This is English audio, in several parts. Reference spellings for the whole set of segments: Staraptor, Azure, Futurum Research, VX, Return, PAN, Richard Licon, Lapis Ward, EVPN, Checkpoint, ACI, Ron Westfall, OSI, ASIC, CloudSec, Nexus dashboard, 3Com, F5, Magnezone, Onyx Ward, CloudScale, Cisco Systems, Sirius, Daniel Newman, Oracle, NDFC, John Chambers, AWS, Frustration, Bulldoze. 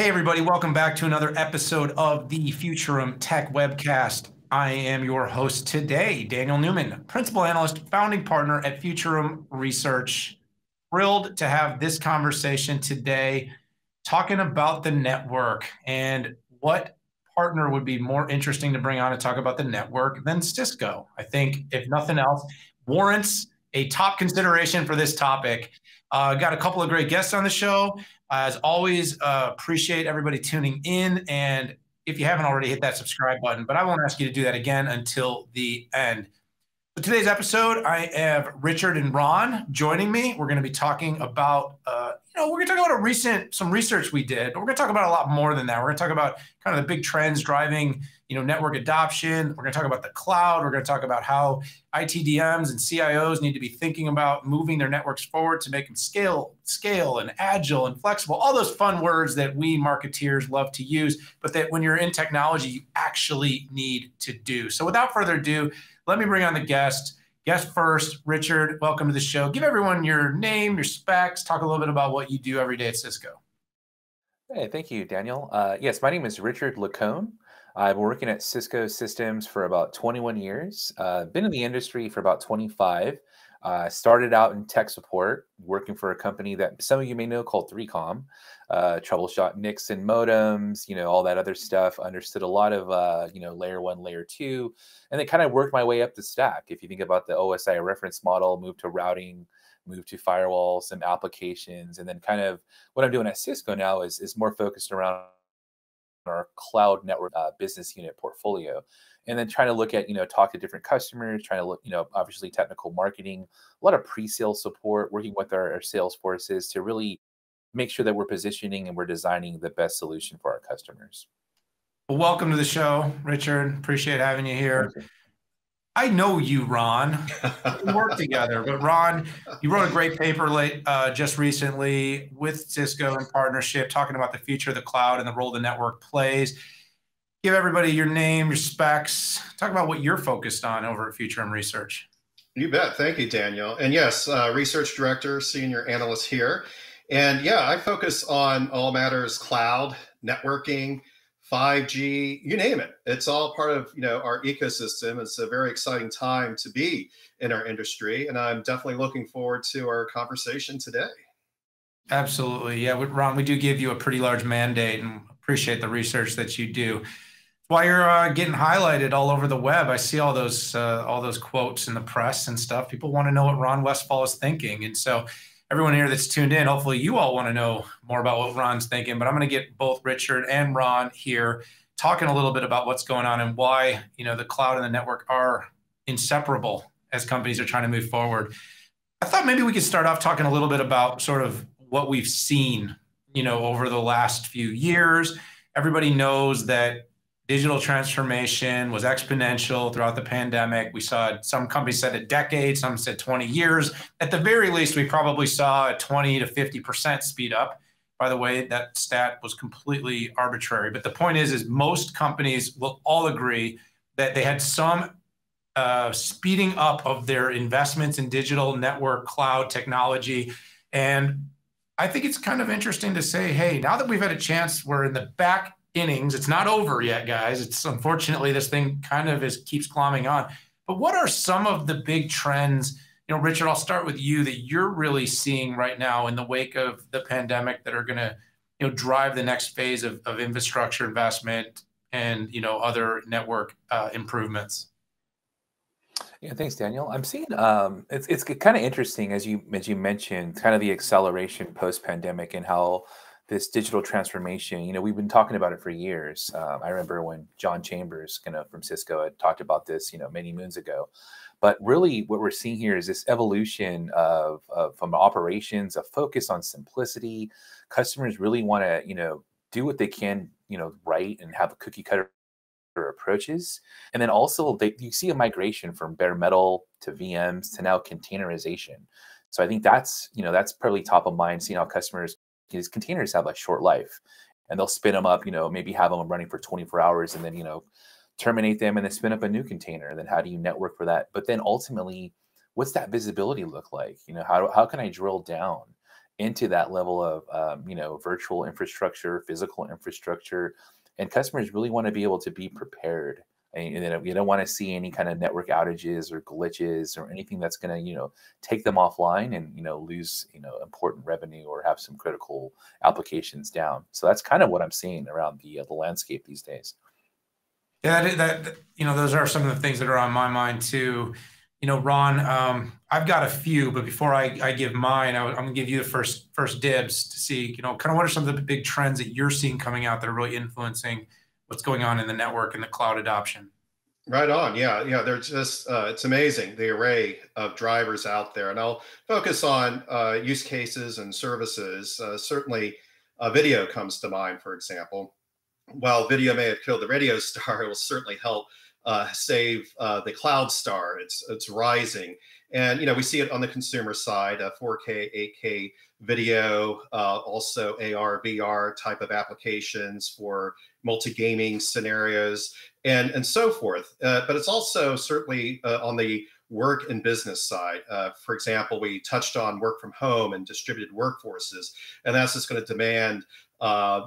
Hey everybody, welcome back to another episode of the Futurum Tech Webcast. I am your host today, Daniel Newman, Principal Analyst, Founding Partner at Futurum Research. Thrilled to have this conversation today, talking about the network and what partner would be more interesting to bring on to talk about the network than Cisco. I think, if nothing else, warrants a top consideration for this topic. Got a couple of great guests on the show. As always, appreciate everybody tuning in. And if you haven't already, hit that subscribe button, but I won't ask you to do that again until the end. So today's episode, I have Richard and Ron joining me. We're going to be talking about, we're going to talk about some research we did, but we're going to talk about a lot more than that. We're going to talk about kind of the big trends driving, network adoption. We're going to talk about the cloud. We're going to talk about how ITDMs and CIOs need to be thinking about moving their networks forward to make them scale and agile and flexible. All those fun words that we marketeers love to use, but that when you're in technology, you actually need to do. So without further ado, let me bring on the guest. Guest first, Richard, welcome to the show. Give everyone your name, your specs, talk a little bit about what you do every day at Cisco. Hey, thank you, Daniel. Yes, my name is Richard Licon. I've been working at Cisco Systems for about 21 years, been in the industry for about 25, started out in tech support, working for a company that some of you may know called 3Com, troubleshot NICs and modems, all that other stuff, understood a lot of, layer one, layer two, and then kind of worked my way up the stack. If you think about the OSI reference model, moved to routing, moved to firewalls, some applications, and then kind of what I'm doing at Cisco now is more focused around our cloud network business unit portfolio, and then trying to look at, talk to different customers, trying to look, obviously technical marketing, a lot of pre-sale support, working with our sales forces to really make sure that we're positioning and we're designing the best solution for our customers. Well, welcome to the show, Richard. Appreciate having you here. I know you, Ron. We work together, but Ron, you wrote a great paper just recently with Cisco in partnership, talking about the future of the cloud and the role the network plays. Give everybody your name, your specs. Talk about what you're focused on over at Futurum Research. You bet. Thank you, Daniel. And yes, Research Director, Senior Analyst here. And yeah, I focus on all matters cloud, networking, 5G, you name it. It's all part of our ecosystem. It's a very exciting time to be in our industry, and I'm definitely looking forward to our conversation today. Absolutely. Yeah, Ron, we do give you a pretty large mandate and appreciate the research that you do. While you're getting highlighted all over the web, I see all those quotes in the press and stuff. People want to know what Ron Westfall is thinking, and so everyone here that's tuned in, hopefully you all want to know more about what Ron's thinking, but I'm going to get both Richard and Ron here talking a little bit about what's going on and why, the cloud and the network are inseparable as companies are trying to move forward. I thought maybe we could start off talking a little bit about sort of what we've seen, over the last few years. Everybody knows that digital transformation was exponential throughout the pandemic. We saw some companies said a decade, some said 20 years. At the very least, we probably saw a 20 to 50% speed up. By the way, that stat was completely arbitrary. But the point is most companies will all agree that they had some speeding up of their investments in digital network, cloud technology. And I think it's kind of interesting to say, hey, now that we've had a chance, we're in the back innings. It's not over yet, guys. It's unfortunately this thing kind of keeps climbing on. But what are some of the big trends? Richard, I'll start with you, that you're really seeing right now in the wake of the pandemic that are going to, drive the next phase of infrastructure investment and, other network improvements. Yeah, thanks, Daniel. I'm seeing it's kind of interesting as you mentioned, kind of the acceleration post-pandemic and how this digital transformation, we've been talking about it for years. I remember when John Chambers from Cisco had talked about this, many moons ago. But really what we're seeing here is this evolution from operations, a focus on simplicity. Customers really want to, do what they can, right, and have a cookie cutter approaches. And then also you see a migration from bare metal to VMs to now containerization. So I think that's probably top of mind, seeing how customers, these containers have a short life, and they'll spin them up, maybe have them running for 24 hours and then, terminate them and then spin up a new container. And then how do you network for that? But then ultimately, what's that visibility look like? How can I drill down into that level of virtual infrastructure, physical infrastructure, and customers really want to be able to be prepared. And you don't want to see any kind of network outages or glitches or anything that's going to, take them offline and, lose, important revenue or have some critical applications down. So that's kind of what I'm seeing around the landscape these days. Yeah, that those are some of the things that are on my mind too. Ron, I've got a few, but before I give mine, I'm going to give you the first dibs to see, kind of what are some of the big trends that you're seeing coming out that are really influencing what's going on in the network and the cloud adoption. Right on. Yeah. Yeah. They're just, it's amazing, the array of drivers out there. And I'll focus on use cases and services. Certainly video comes to mind, for example. While video may have killed the radio star, it will certainly help save the cloud star. It's rising. And, we see it on the consumer side, 4K, 8K video, also AR, VR type of applications for multi-gaming scenarios and so forth. But it's also certainly on the work and business side. For example, we touched on work from home and distributed workforces, and that's just going to demand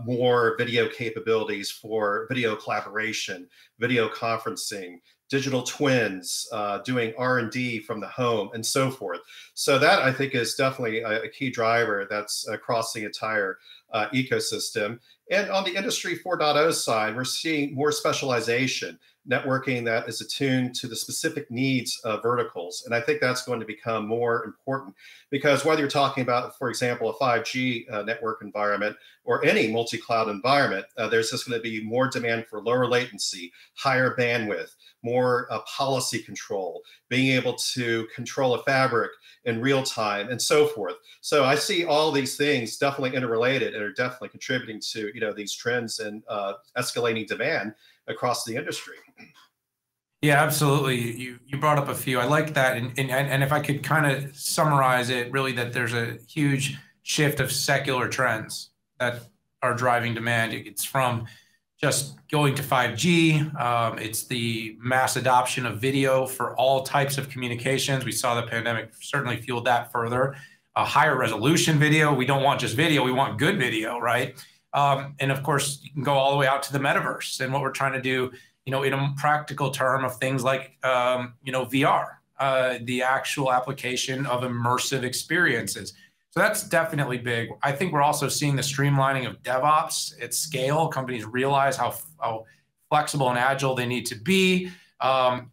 more video capabilities for video collaboration, video conferencing, digital twins, doing R&D from the home, and so forth. So that, I think, is definitely a key driver that's across the entire ecosystem. And on the Industry 4.0 side, we're seeing more specialization, networking that is attuned to the specific needs of verticals. And I think that's going to become more important because whether you're talking about, for example, a 5G network environment or any multi-cloud environment, there's just going to be more demand for lower latency, higher bandwidth, more policy control, being able to control a fabric in real time, and so forth. So I see all these things definitely interrelated and are definitely contributing to these trends and escalating demand across the industry. Yeah, absolutely. You brought up a few. I like that, and if I could kind of summarize it, really, that there's a huge shift of secular trends that are driving demand. It's from just going to 5G. It's the mass adoption of video for all types of communications. We saw the pandemic certainly fueled that further. A higher resolution video. We don't want just video. We want good video, right? And of course, you can go all the way out to the metaverse and what we're trying to do, in a practical term of things like, VR, the actual application of immersive experiences. So that's definitely big. I think we're also seeing the streamlining of DevOps at scale. Companies realize how flexible and agile they need to be, and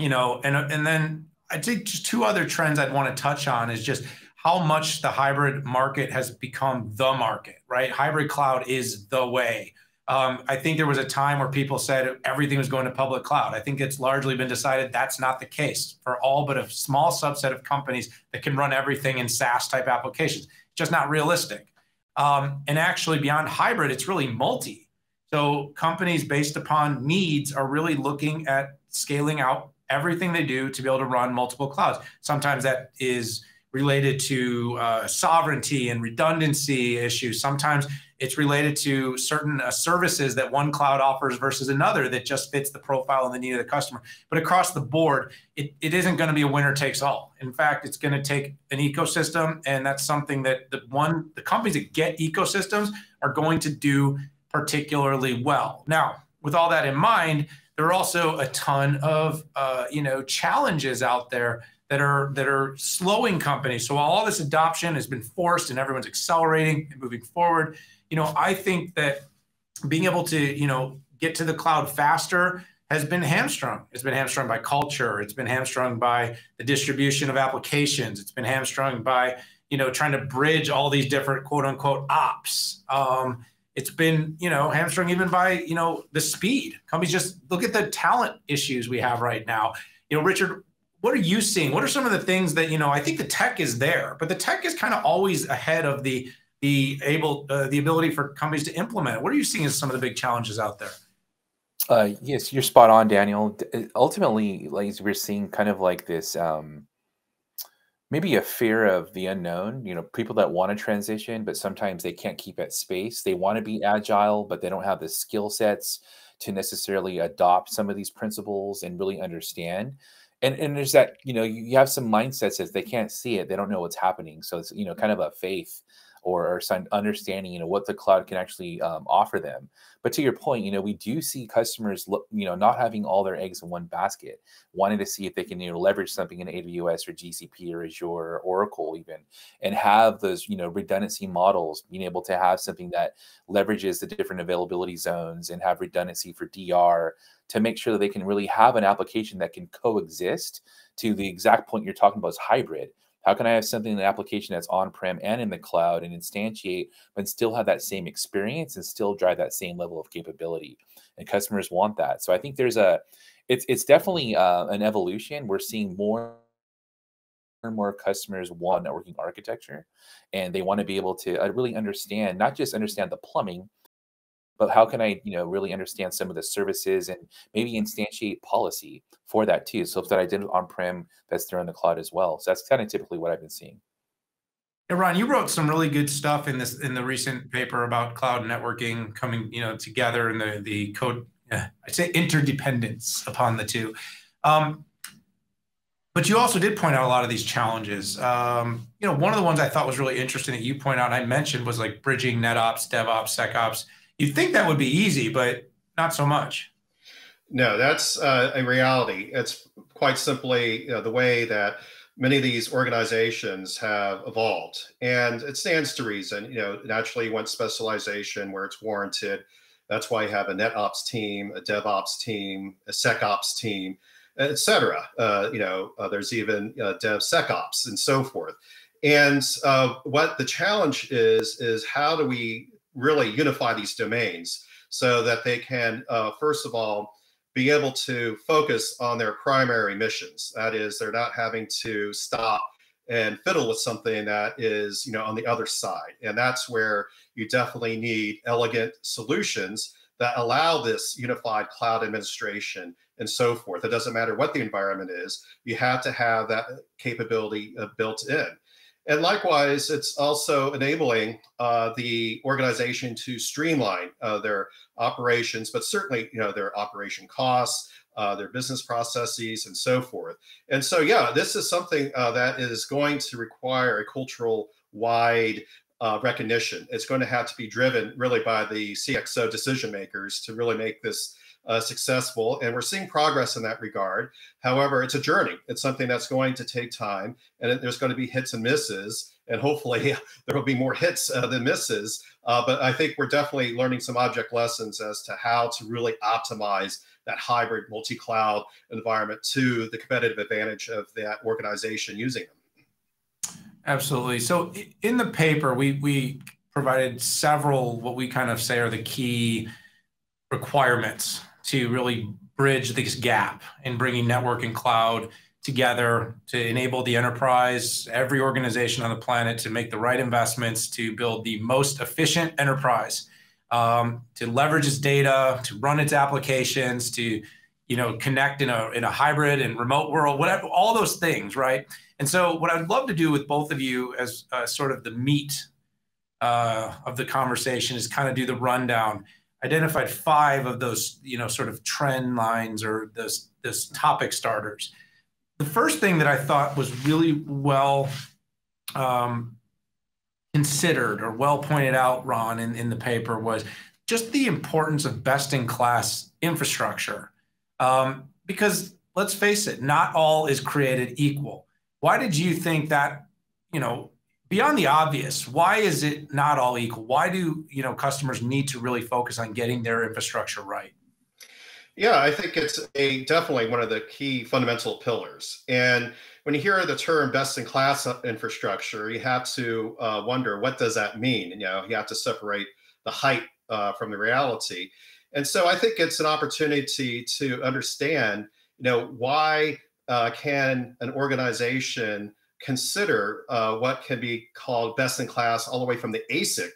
then I think just two other trends I'd want to touch on is just how much the hybrid market has become the market, right? Hybrid cloud is the way. I think there was a time where people said everything was going to public cloud. I think it's largely been decided that's not the case for all but a small subset of companies that can run everything in SaaS type applications. Just not realistic. And actually beyond hybrid, it's really multi. So companies based upon needs are really looking at scaling out everything they do to be able to run multiple clouds. Sometimes that is related to sovereignty and redundancy issues. Sometimes it's related to certain services that one cloud offers versus another that just fits the profile and the need of the customer. But across the board, it isn't going to be a winner takes all. In fact, it's going to take an ecosystem, and that's something that the companies that get ecosystems are going to do particularly well. Now, with all that in mind, there are also a ton of challenges out there that are slowing companies. So while all this adoption has been forced and everyone's accelerating and moving forward, I think that being able to, get to the cloud faster has been hamstrung. It's been hamstrung by culture. It's been hamstrung by the distribution of applications. It's been hamstrung by, trying to bridge all these different quote unquote ops. It's been, hamstrung even by, the speed. Companies just look at the talent issues we have right now. Richard, what are you seeing? What are some of the things that, I think the tech is there, but the tech is kind of always ahead of the ability for companies to implement. What are you seeing as some of the big challenges out there? Yes, you're spot on, Daniel. Ultimately, like we're seeing kind of like this, maybe a fear of the unknown, people that want to transition, but sometimes they can't keep at space. They want to be agile, but they don't have the skill sets to necessarily adopt some of these principles and really understand. And there's that, you know, you have some mindsets that they can't see it. They don't know what's happening. So it's, you know, kind of a faith or some understanding, you know, what the cloud can actually offer them. But to your point, you know, we do see customers, you know, not having all their eggs in one basket, wanting to see if they can, you know, leverage something in AWS or GCP or Azure or Oracle even, and have those, you know, redundancy models, being able to have something that leverages the different availability zones and have redundancy for DR to make sure that they can really have an application that can coexist. To the exact point you're talking about is hybrid. How can I have something in an application that's on-prem and in the cloud and instantiate, but still have that same experience and still drive that same level of capability? And customers want that. So I think there's a, it's definitely an evolution. We're seeing more and more customers want networking architecture, and they want to be able to really understand, not just understand the plumbing, but how can I, you know, really understand some of the services and maybe instantiate policy for that too? So if that I did on-prem, that's there in the cloud as well. So that's kind of typically what I've been seeing. And Ron, you wrote some really good stuff in this in the recent paper about cloud networking coming, you know, together and the code, I'd say interdependence upon the two. But you also did point out a lot of these challenges. You know, one of the ones I thought was really interesting that you point out, I mentioned, was like bridging NetOps, DevOps, SecOps. You'd think that would be easy, but not so much. No, that's a reality. It's quite simply the way that many of these organizations have evolved. And it stands to reason, you know, naturally you want specialization where it's warranted. That's why you have a NetOps team, a DevOps team, a SecOps team, et cetera. You know, there's even DevSecOps and so forth. And what the challenge is how do we really unify these domains so that they can, first of all, be able to focus on their primary missions. That is, they're not having to stop and fiddle with something that is, you know, on the other side. And that's where you definitely need elegant solutions that allow this unified cloud administration and so forth. It doesn't matter what the environment is, you have to have that capability built in. And likewise, it's also enabling the organization to streamline their operations, but certainly, you know, their operation costs, their business processes, and so forth. And so, yeah, this is something that is going to require a cultural-wide recognition. It's going to have to be driven really by the CXO decision makers to really make this successful, and we're seeing progress in that regard. However, it's a journey. It's something that's going to take time, and there's going to be hits and misses, and hopefully there will be more hits than misses. But I think we're definitely learning some object lessons as to how to really optimize that hybrid multi-cloud environment to the competitive advantage of that organization using them. Absolutely. So in the paper, we provided several what we kind of say are the key requirements to really bridge this gap in bringing network and cloud together to enable the enterprise, every organization on the planet, to make the right investments to build the most efficient enterprise, to leverage its data, to run its applications, to, you know, connect in a hybrid and remote world, whatever, all those things, right? And so what I'd love to do with both of you as sort of the meat of the conversation is kind of do the rundown. Identified 5 of those, you know, sort of trend lines or those topic starters. The first thing that I thought was really well considered or well pointed out, Ron, in the paper was just the importance of best-in-class infrastructure. Because let's face it, not all is created equal. Why did you think that, you know, beyond the obvious, why is it not all equal? Why do, you know, customers need to really focus on getting their infrastructure right? Yeah, I think it's definitely one of the key fundamental pillars. And when you hear the term best-in-class infrastructure, you have to wonder, what does that mean? And, you know, you have to separate the hype from the reality. And so I think it's an opportunity to understand, you know, why can an organization consider what can be called best in class, all the way from the ASIC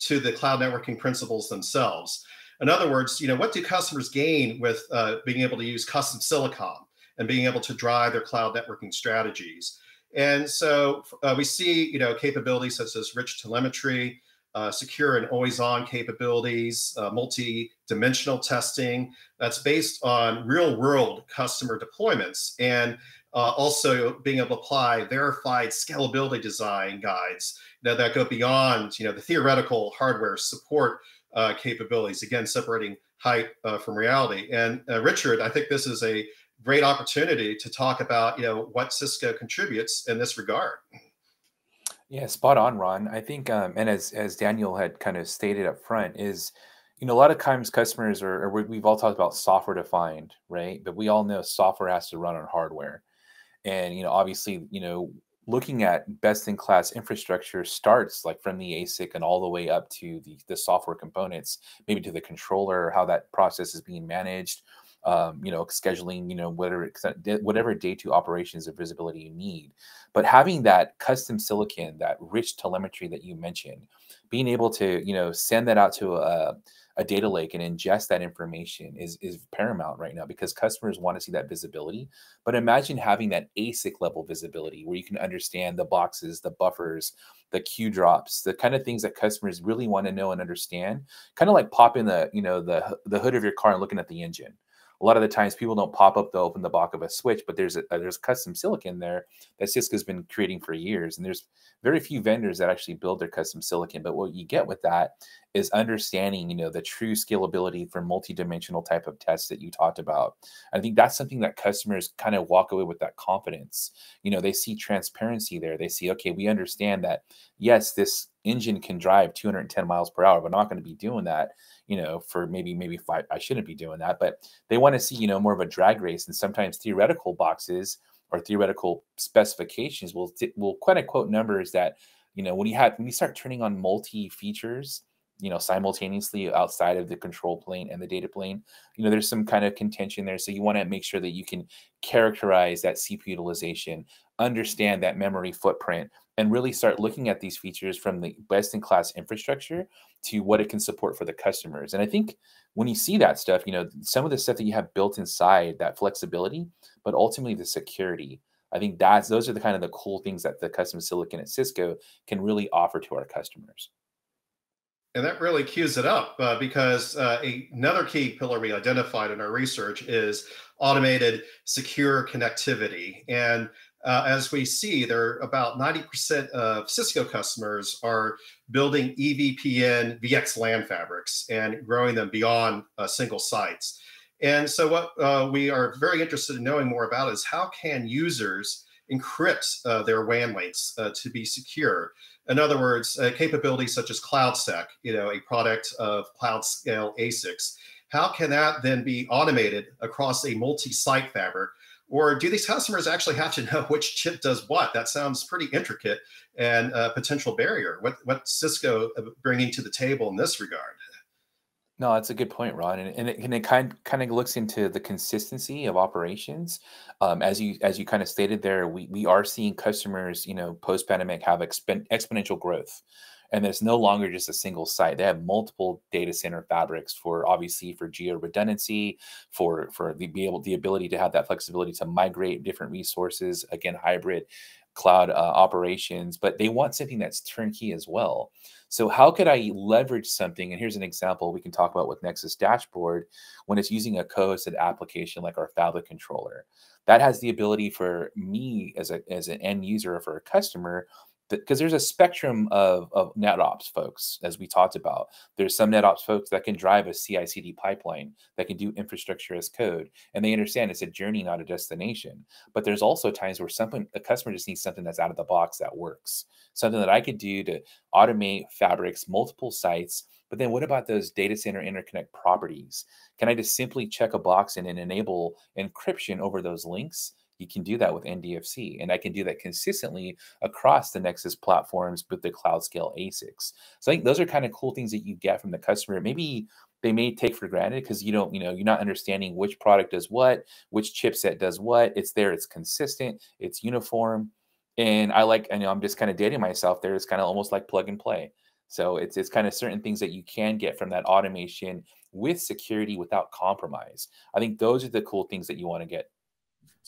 to the cloud networking principles themselves. In other words, you know, what do customers gain with being able to use custom silicon and being able to drive their cloud networking strategies? And so we see, you know, capabilities such as rich telemetry, secure and always-on capabilities, multi-dimensional testing that's based on real-world customer deployments, and also being able to apply verified scalability design guides that go beyond the theoretical hardware support capabilities, again, separating hype from reality. And Richard, I think this is a great opportunity to talk about what Cisco contributes in this regard. Yeah, spot on, Ron. I think, and as Daniel had kind of stated up front, is a lot of times customers are, we've all talked about software defined, right? But we all know software has to run on hardware, and obviously, looking at best-in-class infrastructure starts like from the ASIC and all the way up to the software components, maybe to the controller, how that process is being managed, scheduling, whatever day-to operations or visibility you need. But having that custom silicon, that rich telemetry that you mentioned, being able to, send that out to a data lake and ingest that information is paramount right now, because customers want to see that visibility. But imagine having that ASIC level visibility where you can understand the boxes, the buffers, the Q drops, the kind of things that customers really want to know and understand, kind of like popping the, the hood of your car and looking at the engine. A lot of the times people don't pop up to open the box of a switch, but there's custom silicon there that Cisco's been creating for years. And there's very few vendors that actually build their custom silicon. But what you get with that is understanding, the true scalability for multi-dimensional type of tests that you talked about. I think that's something that customers kind of walk away with, that confidence. They see transparency there. They see, okay, we understand that, yes, this engine can drive 210 miles per hour. We're not going to be doing that, for maybe 5, I shouldn't be doing that, but they want to see, more of a drag race. And sometimes theoretical boxes or theoretical specifications will quote unquote numbers that, when you start turning on multi features, simultaneously outside of the control plane and the data plane, there's some kind of contention there. So you want to make sure that you can characterize that CPU utilization, understand that memory footprint, and really start looking at these features from the best-in-class infrastructure to what it can support for the customers. And I think when you see that stuff, some of the stuff that you have built inside, that flexibility, but ultimately the security, I think those are the kind of the cool things that the custom silicon at Cisco can really offer to our customers. And that really cues it up because another key pillar we identified in our research is automated secure connectivity. And as we see, about 90% of Cisco customers are building EVPN VX LAN fabrics and growing them beyond single sites. And so what we are very interested in knowing more about is how can users encrypt their WAN links to be secure. In other words, capabilities such as CloudSec, a product of CloudScale ASICs, how can that then be automated across a multi-site fabric? Or do these customers actually have to know which chip does what? That sounds pretty intricate and a potential barrier. What's Cisco bringing to the table in this regard? No, that's a good point, Ron, and it kind of looks into the consistency of operations. As you kind of stated there, we are seeing customers, post-pandemic have exponential growth, and there's no longer just a single site. They have multiple data center fabrics for geo redundancy, for the ability to have that flexibility to migrate different resources, again, hybrid cloud operations, but they want something that's turnkey as well. So how could I leverage something? And here's an example we can talk about with Nexus dashboard when it's using a co-hosted application like our Fabric controller. That has the ability for me as an end user or for a customer, because there's a spectrum of NetOps folks, as we talked about. There's some NetOps folks that can drive a CI/CD pipeline, that can do infrastructure as code, and they understand it's a journey, not a destination. But there's also times where a customer just needs something that's out of the box that works, something that I could do to automate fabrics, multiple sites. But then what about those data center interconnect properties? Can I just simply check a box and enable encryption over those links? You can do that with NDFC, and I can do that consistently across the Nexus platforms with the CloudScale ASICs. So I think those are kind of cool things that you get from the customer. Maybe they may take for granted because you're not understanding which product does what, which chipset does what. It's there, it's consistent, it's uniform. And I'm just kind of dating myself there. It's kind of almost like plug and play. So it's kind of certain things that you can get from that automation with security without compromise. I think those are the cool things that you want to get.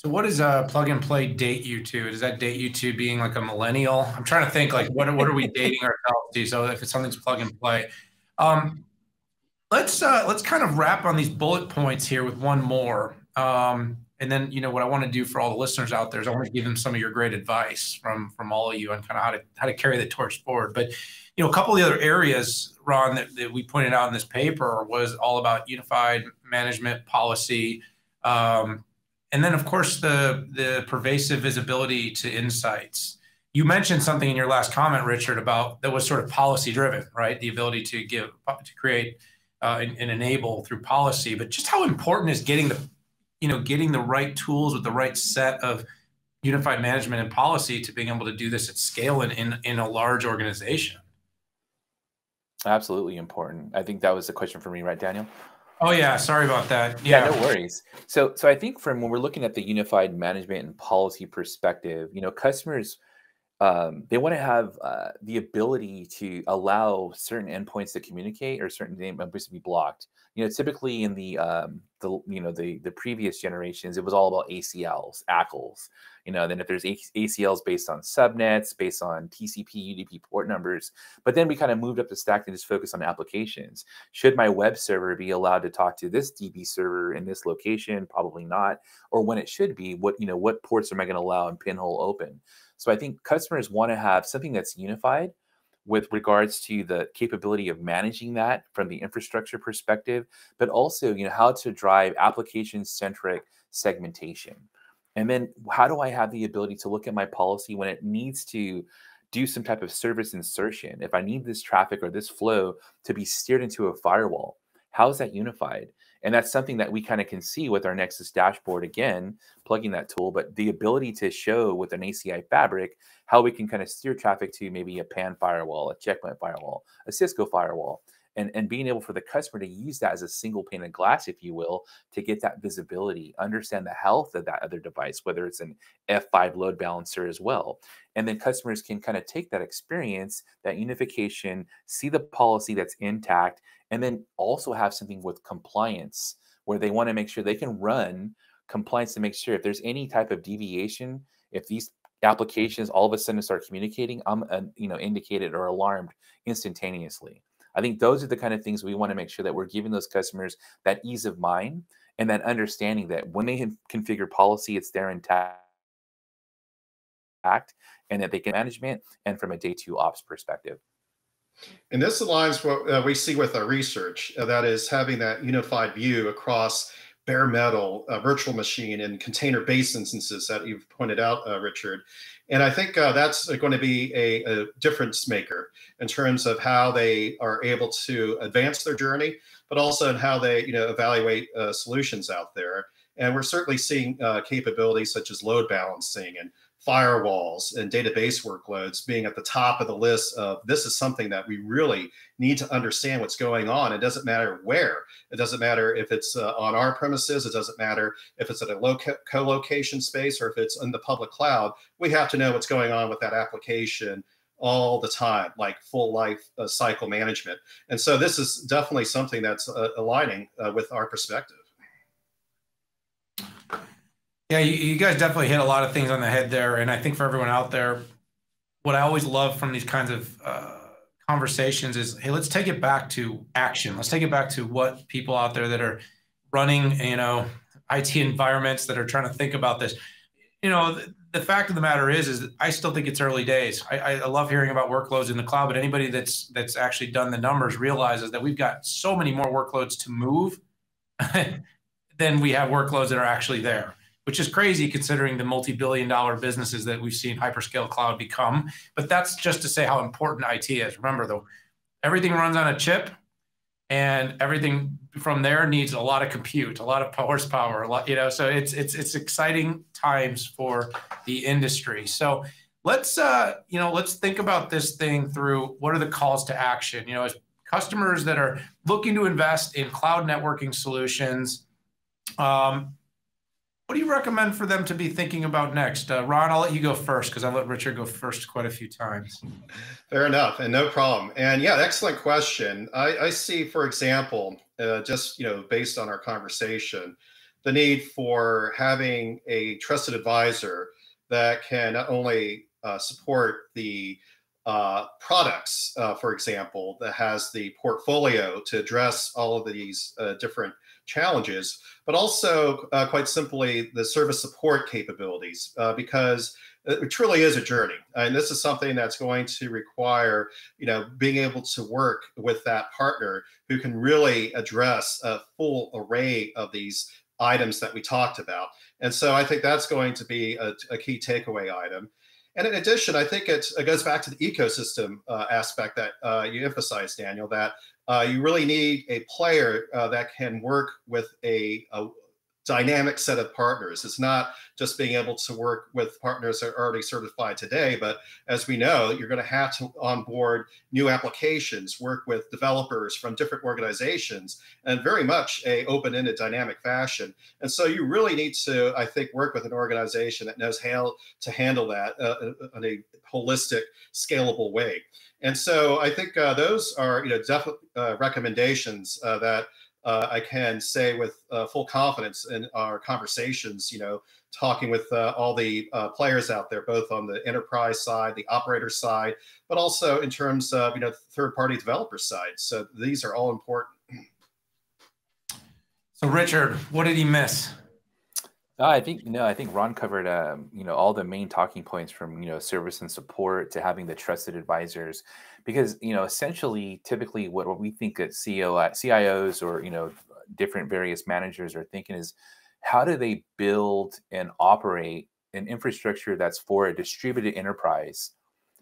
So what does plug and play date you to? Does that date you to being like a millennial? I'm trying to think like, what are we dating ourselves to? So if it's something's plug and play. Let's kind of wrap on these bullet points here with one more. And then, you know, what I want to do for all the listeners out there is I want to give them some of your great advice from all of you on kind of how to carry the torch forward. But, you know, a couple of the other areas, Ron, that we pointed out in this paper was all about unified management policy. And then, of course, the pervasive visibility to insights. You mentioned something in your last comment, Richard, about that was sort of policy driven, right? The ability to create and enable through policy. But just how important is getting the right tools with the right set of unified management and policy to being able to do this at scale in a large organization? Absolutely important. I think that was the question for me, right, Daniel? Oh yeah, sorry about that. Yeah, no worries. So I think from when we're looking at the unified management and policy perspective, you know, customers, they want to have the ability to allow certain endpoints to communicate or certain endpoints to be blocked. You know, typically in the previous generations, it was all about ACLs, ACLs. You know, then if there's ACLs based on subnets, based on TCP, UDP port numbers, but then we kind of moved up the stack and just focused on applications. Should my web server be allowed to talk to this DB server in this location? Probably not. Or when it should be, what ports am I going to allow and pinhole open? So I think customers want to have something that's unified with regards to the capability of managing that from the infrastructure perspective, but also, you know, how to drive application-centric segmentation. And then how do I have the ability to look at my policy when it needs to do some type of service insertion? If I need this traffic or this flow to be steered into a firewall, how is that unified? And that's something that we kind of can see with our Nexus dashboard, again, plugging that tool, but the ability to show with an ACI fabric how we can kind of steer traffic to maybe a PAN firewall, a Checkpoint firewall, a Cisco firewall, and being able for the customer to use that as a single pane of glass, if you will, to get that visibility, understand the health of that other device, whether it's an F5 load balancer as well. And then customers can kind of take that experience, that unification, see the policy that's intact, and then also have something with compliance where they want to make sure they can run compliance to make sure if there's any type of deviation, if these applications all of a sudden start communicating, I'm indicated or alarmed instantaneously. I think those are the kind of things we want to make sure that we're giving those customers that ease of mind and that understanding that when they configure policy, it's there intact and that they can management and from a day two ops perspective. And this aligns what we see with our research, that is having that unified view across bare metal, virtual machine, and container-based instances that you've pointed out, Richard. And I think that's going to be a difference maker in terms of how they are able to advance their journey, but also in how they evaluate solutions out there. And we're certainly seeing capabilities such as load balancing and firewalls and database workloads being at the top of the list of this is something that we really need to understand what's going on. It doesn't matter where. It doesn't matter if it's on our premises. It doesn't matter if it's at a co-location space or if it's in the public cloud. We have to know what's going on with that application all the time, like full life cycle management. And so this is definitely something that's aligning with our perspective. Yeah, you guys definitely hit a lot of things on the head there. And I think for everyone out there, what I always love from these kinds of conversations is, hey, let's take it back to action. Let's take it back to what people out there that are running, IT environments that are trying to think about this. You know, the fact of the matter is that I still think it's early days. I love hearing about workloads in the cloud, but anybody that's actually done the numbers realizes that we've got so many more workloads to move than we have workloads that are actually there, which is crazy considering the multi-billion-dollar businesses that we've seen hyperscale cloud become. But that's just to say how important IT is. Remember, though, everything runs on a chip, and everything from there needs a lot of compute, a lot of horsepower, a lot, So it's exciting times for the industry. So let's think about this thing through what are the calls to action. You know, as customers that are looking to invest in cloud networking solutions. What do you recommend for them to be thinking about next? Ron, I'll let you go first because I let Richard go first quite a few times. Fair enough, and no problem. And yeah, excellent question. I see, for example, just based on our conversation, the need for having a trusted advisor that can not only support the products, for example, that has the portfolio to address all of these different challenges, but also quite simply the service support capabilities, because it truly is a journey. And this is something that's going to require, you know, being able to work with that partner who can really address a full array of these items that we talked about. And so I think that's going to be a key takeaway item. And in addition, I think it goes back to the ecosystem aspect that you emphasized, Daniel, that you really need a player that can work with a dynamic set of partners. It's not just being able to work with partners that are already certified today, but as we know, you're going to have to onboard new applications, work with developers from different organizations, and very much a open-ended dynamic fashion. And so you really need to, I think, work with an organization that knows how to handle that in a holistic, scalable way. And so I think those are, you know, definitely recommendations that I can say with full confidence in our conversations, you know, talking with all the players out there, both on the enterprise side, the operator side, but also in terms of, you know, third-party developer side. So these are all important. So Richard, what did he miss? I think Ron covered, you know, all the main talking points from, you know, service and support to having the trusted advisors, because, you know, essentially, typically what we think that CIOs or, you know, different various managers are thinking is, how do they build and operate an infrastructure that's for a distributed enterprise?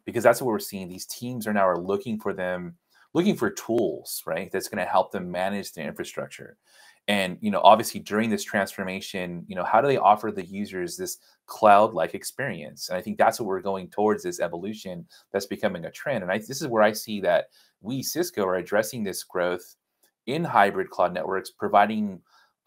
Because that's what we're seeing. These teams are now looking for tools, right, that's going to help them manage the infrastructure. And, you know, obviously during this transformation, you know, how do they offer the users this cloud-like experience? And I think that's what we're going towards, this evolution that's becoming a trend. And this is where I see that we, Cisco, are addressing this growth in hybrid cloud networks, providing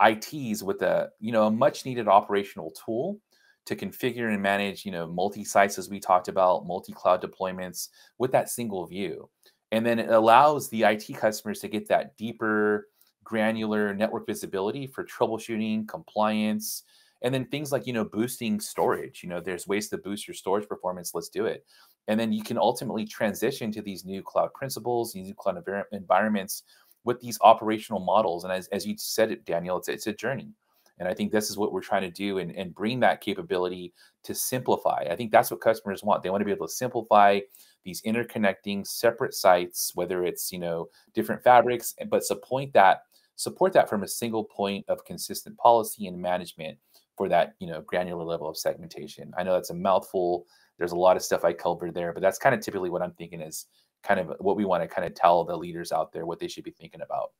ITs with a, you know, a much-needed operational tool to configure and manage, you know, multi-sites, as we talked about, multi-cloud deployments with that single view. And then it allows the IT customers to get that deeper, granular network visibility for troubleshooting, compliance, and then things like, you know, boosting storage. You know, there's ways to boost your storage performance. Let's do it. And then you can ultimately transition to these new cloud principles, these new cloud environments with these operational models. And as you said it, Daniel, it's a journey. And I think this is what we're trying to do and bring that capability to simplify. I think that's what customers want. They want to be able to simplify these interconnecting separate sites, whether it's, you know, different fabrics, but support that from a single point of consistent policy and management for that, you know, granular level of segmentation. I know that's a mouthful. There's a lot of stuff I covered there, but that's kind of typically what I'm thinking is kind of what we want to kind of tell the leaders out there, what they should be thinking about.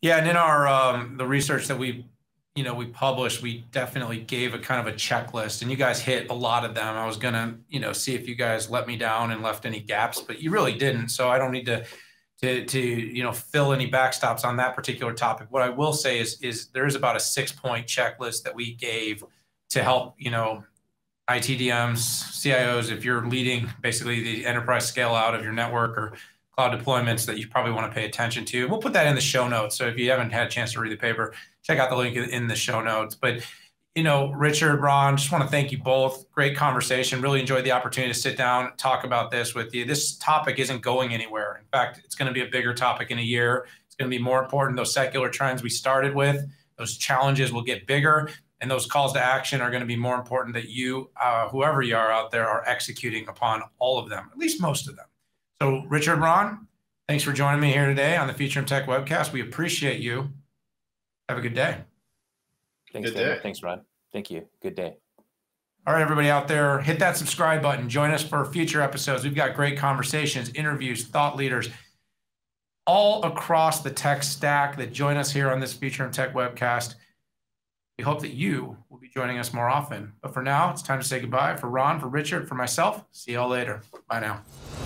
Yeah, and in our the research that we published, we definitely gave a kind of a checklist, and you guys hit a lot of them. I was gonna, you know, see if you guys let me down and left any gaps, but you really didn't. So I don't need to you know, fill any backstops on that particular topic. What I will say is there is about a 6-point checklist that we gave to help, you know, ITDMs, CIOs, if you're leading basically the enterprise scale out of your network or cloud deployments, that you probably want to pay attention to. We'll put that in the show notes. So if you haven't had a chance to read the paper, check out the link in the show notes. But, you know, Richard, Ron, just want to thank you both. Great conversation. Really enjoyed the opportunity to sit down and talk about this with you. This topic isn't going anywhere. In fact, it's going to be a bigger topic in a year. It's going to be more important. Those secular trends we started with, those challenges will get bigger, and those calls to action are going to be more important, that you, whoever you are out there, are executing upon all of them, at least most of them. So Richard, Ron, thanks for joining me here today on the Futurum Tech webcast. We appreciate you. Have a good day. Thanks, good day. Thanks, Ron. Thank you. Good day. All right, everybody out there, hit that subscribe button. Join us for future episodes. We've got great conversations, interviews, thought leaders, all across the tech stack that join us here on this Futurum Tech webcast. We hope that you will be joining us more often. But for now, it's time to say goodbye. For Ron, for Richard, for myself, see you all later. Bye now.